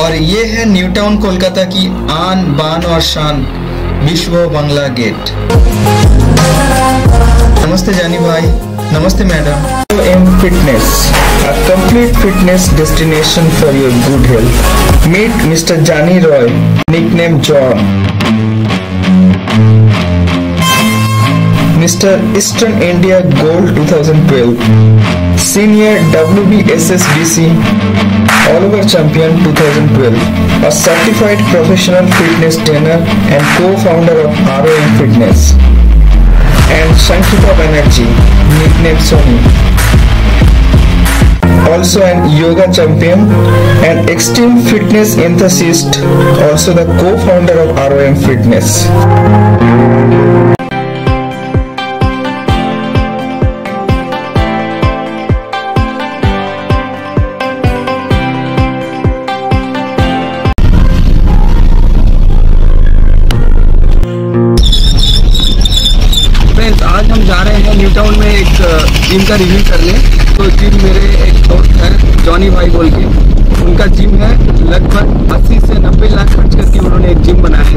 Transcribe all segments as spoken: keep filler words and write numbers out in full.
और ये है न्यू टाउन कोलकाता की आन बान और शान विश्व बांग्ला गेट। नमस्ते जानी भाई, नमस्ते madam. ROM fitness, a complete fitness destination for your good health. Meet mister Jani Roy, nickname John, mister eastern India gold twenty twelve, senior W B S S B C All Over Champion twenty twelve, a certified professional fitness trainer and co-founder of R O M Fitness, and Shantipav Energy, nicknamed Soni, also an yoga champion and extreme fitness enthusiast, also the co-founder of R O M Fitness. New town में एक gym का review करने, तो gym मेरे एक दोस्त है Johnny भाई बोल के, उनका जिम है। लगभग अस्सी से नब्बे लाख खर्च करके उन्होंने एक जिम बनाया है।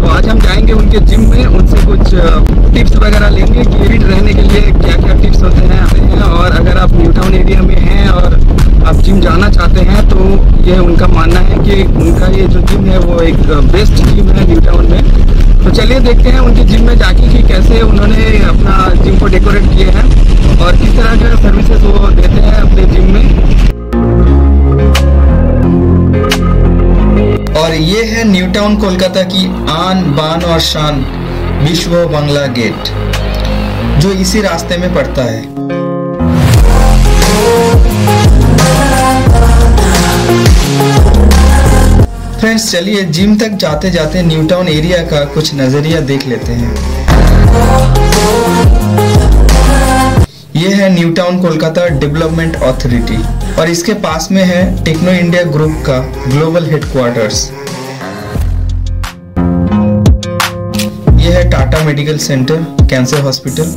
तो आज हम जाएंगे उनके जिम में, उनसे कुछ टिप्स वगैरह लेंगे कि फिट रहने के लिए क्या क्या टिप्स होते हैं आते हैं। और अगर आप न्यू टाउन एरिया में हैं और आप जिम जाना चाहते हैं तो ये उनका मानना है कि उनका ये जो जिम है वो एक बेस्ट जिम है न्यू टाउन में। तो चलिए देखते हैं उनके जिम में जाके कि कैसे उन्होंने अपना जिम को डेकोरेट किए हैं और किस तरह का सर्विसेज वो देते हैं अपने जिम में। और ये है न्यू टाउन कोलकाता की आन बान और शान विश्व बांग्ला गेट, जो इसी रास्ते में पड़ता है। फ्रेंड्स चलिए जिम तक जाते जाते न्यू टाउन एरिया का कुछ नजरिया देख लेते हैं। यह है new town Kolkata development authority और इसके पास में है टेक्नो इंडिया ग्रुप का ग्लोबल हेडक्वार्टर्स। यह है Tata medical centre, cancer hospital.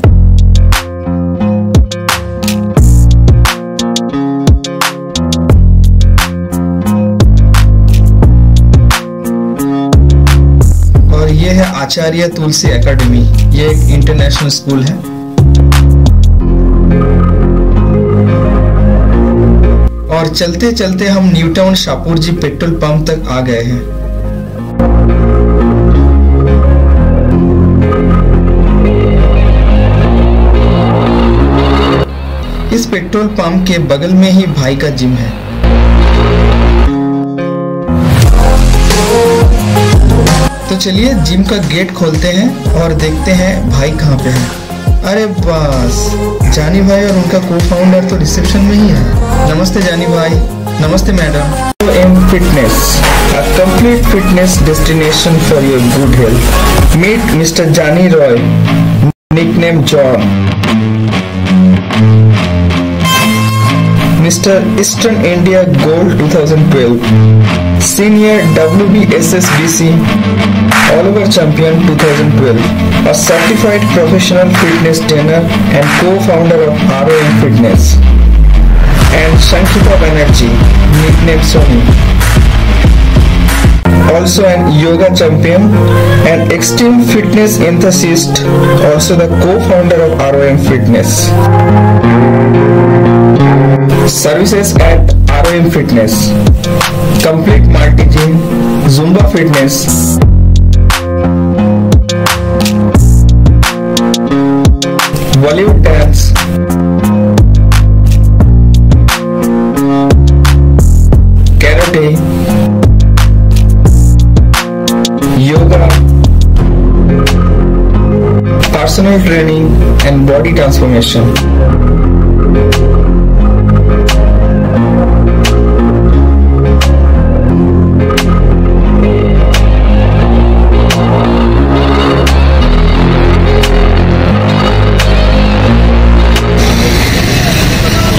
यह है आचार्य तुलसी एकेडमी, ये एक इंटरनेशनल स्कूल है। और चलते चलते हम new town Shapoorji petrol pump तक आ गए हैं। इस पेट्रोल पंप के बगल में ही भाई का जिम है। तो चलिए जिम का गेट खोलते हैं और देखते हैं भाई कहाँ पे है। अरे बस, जानी भाई और उनका को फाउंडर तो रिसेप्शन में ही है। नमस्ते जानी भाई, नमस्ते madam. ROM fitness, a complete fitness destination for your good health. Meet mister Jani Roy, nickname John, mister eastern India gold twenty twelve, senior W B S S B C All Over Champion twenty twelve, a certified professional fitness trainer and co-founder of R O M Fitness, and Shantipav Energy, nicknamed Soni, also an yoga champion and extreme fitness enthusiast, also the co-founder of R O M Fitness. Services at R O M Fitness: complete multi gym, Zumba fitness, Bollywood dance, karate, yoga, personal training and body transformation.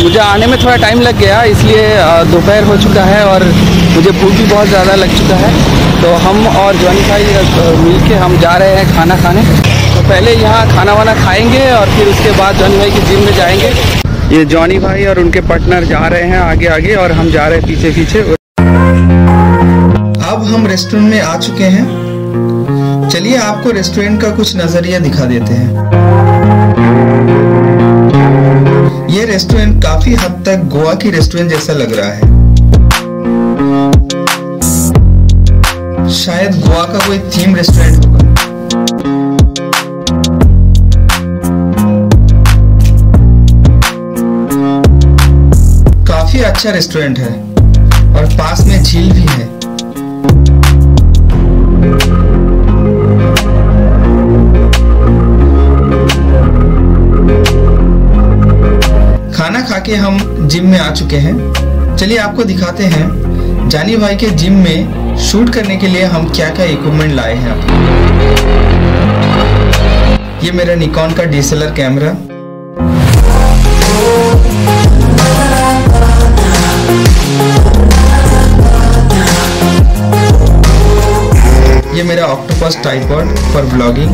मुझे आने में थोड़ा time लग गया, इसलिए दोपहर हो चुका है और मुझे भूख भी बहुत ज़्यादा लग चुका है। तो हम और जॉनी भाई मिल के हम जा रहे हैं खाना खाने। तो पहले यहाँ खाना वाना खाएंगे और फिर उसके बाद जॉनी भाई के जिम में जाएंगे। ये जॉनी भाई और उनके पार्टनर जा रहे हैं आगे आगे और हम जा रहे हैं पीछे पीछे। हम रेस्टोरेंट में आ चुके हैं। चलिए आपको रेस्टोरेंट का कुछ नजरिया दिखा देते हैं। ये रेस्टोरेंट काफी हद तक गोवा की रेस्टोरेंट जैसा लग रहा है। शायद गोवा का कोई थीम रेस्टोरेंट होगा। काफी अच्छा रेस्टोरेंट है और पास में झील भी है। खाना खाके हम जिम में आ चुके हैं। चलिए आपको दिखाते हैं जानी भाई के जिम में शूट करने के लिए हम क्या क्या इक्विपमेंट लाए हैं। आप ये मेरा निकॉन का डीएसएलआर कैमरा, ये मेरा ऑक्टोपस ट्राइपॉड फॉर ब्लॉगिंग,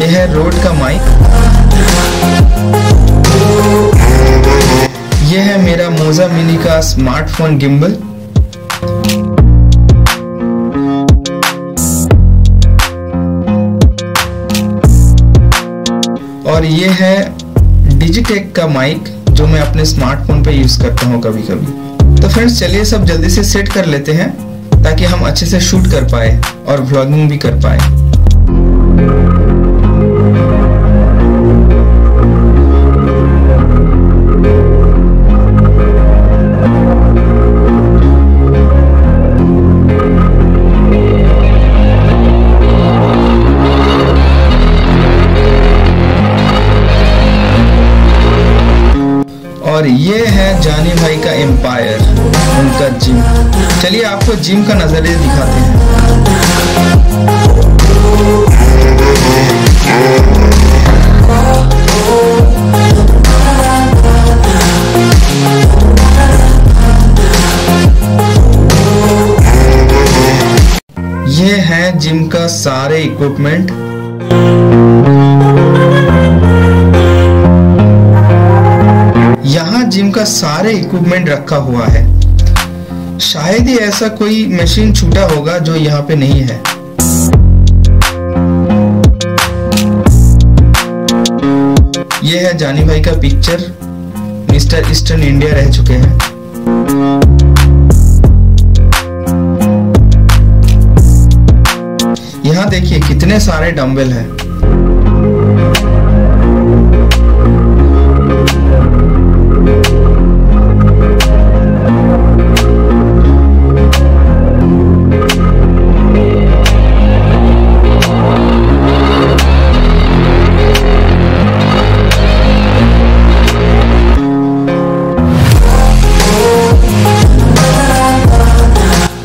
ये है रोड का माइक, यह है मेरा मोजा मिनी का स्मार्टफोन गिम्बल, और यह है डिजिटेक का माइक जो मैं अपने स्मार्टफोन पे यूज करता हूँ कभी कभी। तो फ्रेंड्स चलिए सब जल्दी से सेट कर लेते हैं ताकि हम अच्छे से शूट कर पाए और व्लॉगिंग भी कर पाए। और ये है जानी भाई का एम्पायर, उनका जिम। चलिए आपको जिम का नजरिया दिखाते हैं। ये है जिम का सारे इक्विपमेंट। यहाँ जिम का सारे इक्विपमेंट रखा हुआ है। शायद ही ऐसा कोई मशीन छूटा होगा जो यहाँ पे नहीं है। यह है जानी भाई का पिक्चर, मिस्टर ईस्टर्न इंडिया रह चुके हैं। यहाँ देखिए कितने सारे डम्बल हैं।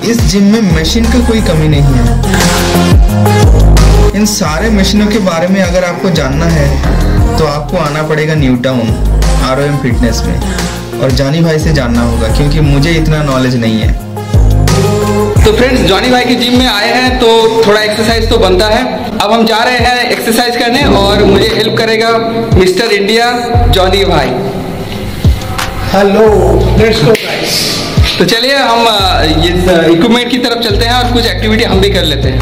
इस जिम में मशीन की कोई कमी नहीं है। इन सारे मशीनों के बारे में अगर आपको जानना है तो आपको आना पड़ेगा न्यू टाउन आरओएम फिटनेस में और जानी भाई से जानना होगा क्योंकि मुझे इतना नॉलेज नहीं है। तो फ्रेंड्स जानी भाई के जिम में आए हैं तो थोड़ा एक्सरसाइज तो बनता है। अब हम जा रहे हैं एक्सरसाइज करने और मुझे हेल्प करेगा मिस्टर इंडिया जानी भाई। Hello let's go guys. तो चलिए हम ये इक्विपमेंट की तरफ चलते हैं और कुछ एक्टिविटी हम भी कर लेते हैं।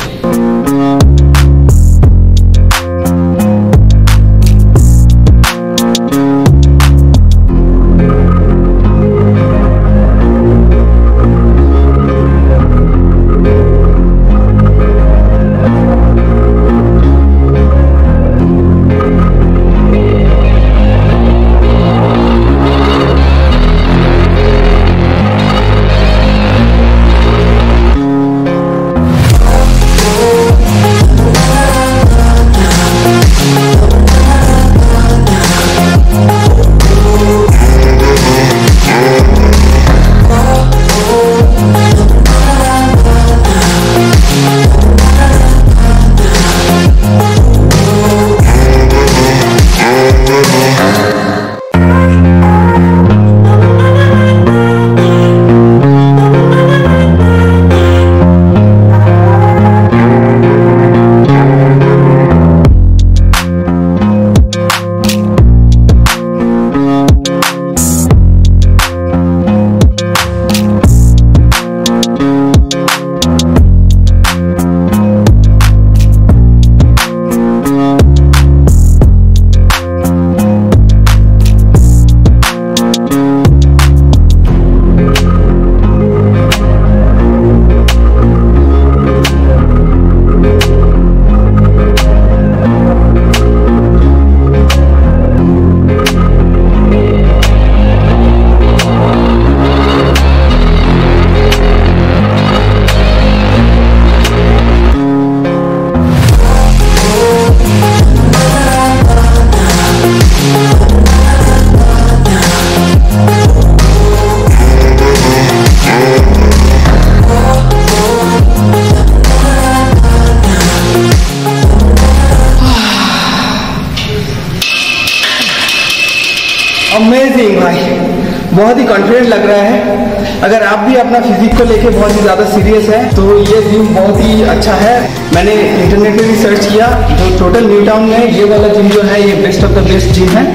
बहुत ही कॉन्फिडेंट लग रहा है। अगर आप भी अपना फिजिक को लेके बहुत ही ज़्यादा सीरियस है तो ये जिम बहुत ही अच्छा है। मैंने इंटरनेट पे भी सर्च किया तो टोटल न्यू टाउन में ये वाला जिम जो है ये best of the best gym है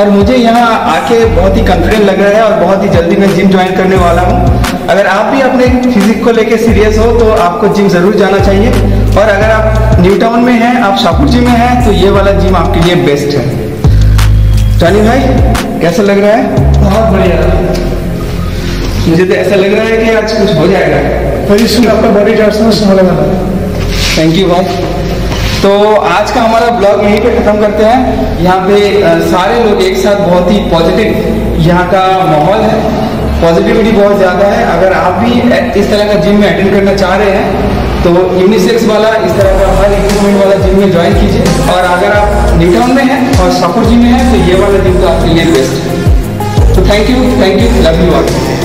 और मुझे यहाँ आके बहुत ही कॉन्फिडेंट लग रहा है और बहुत ही जल्दी मैं जिम ज्वाइन करने वाला हूँ। अगर आप भी अपने फिजिक को लेके सीरियस हो तो आपको जिम ज़रूर जाना चाहिए और अगर आप न्यू टाउन में हैं, आप शाहपुरजी में हैं तो ये वाला जिम आपके लिए बेस्ट है। जानी भाई कैसा लग रहा है? बहुत बढ़िया। मुझे तो ऐसा लग रहा है कि आज कुछ हो जाएगा। भाई इसमें आपका बॉडी चार्ज लगा। थैंक यू भाई। तो आज का हमारा ब्लॉग यहीं पे खत्म करते हैं। यहाँ पे सारे लोग एक साथ बहुत ही पॉजिटिव, यहाँ का माहौल है, पॉजिटिविटी बहुत ज़्यादा है। अगर आप भी इस तरह का जिम में अटेंड करना चाह रहे हैं तो यूनिसेक्स वाला इस तरह का हर इक्विपमेंट वाला जिम में ज्वाइन कीजिए और अगर आप न्यू टाउन में हैं और शाहपुरजी में हैं तो ये वाला जिम तो आपके लिए बेस्ट है। तो thank you, thank you, love you all.